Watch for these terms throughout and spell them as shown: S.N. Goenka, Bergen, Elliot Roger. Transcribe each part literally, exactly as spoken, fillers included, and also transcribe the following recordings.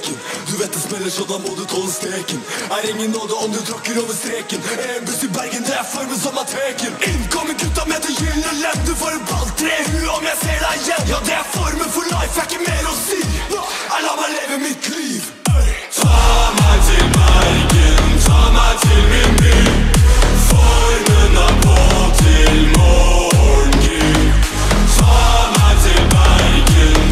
leken. Du vet det smeller, så da må du tåle steken. Er ingen nåde om du tråkker over streken. En buss i Bergen, det er formen som er teken. Innkommer gutta med det gyllene ledd. Du får en balltre i huet om jeg ser deg igjen. Ja, det er formen for life, er ikke mer å si. Jeg lar meg leve mitt liv. Ta meg til Bergen, ta meg til min by. Formen er på til morgen. Formen! Ta meg til Bergen,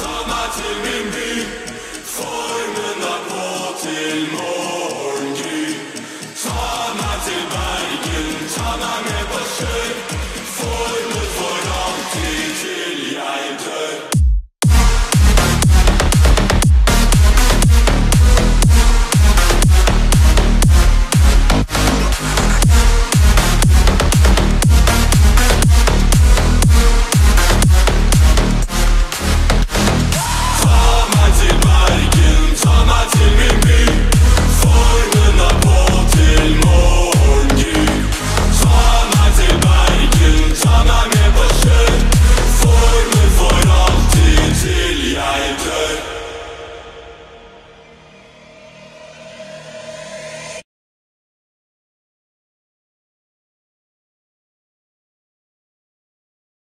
ta meg til min by.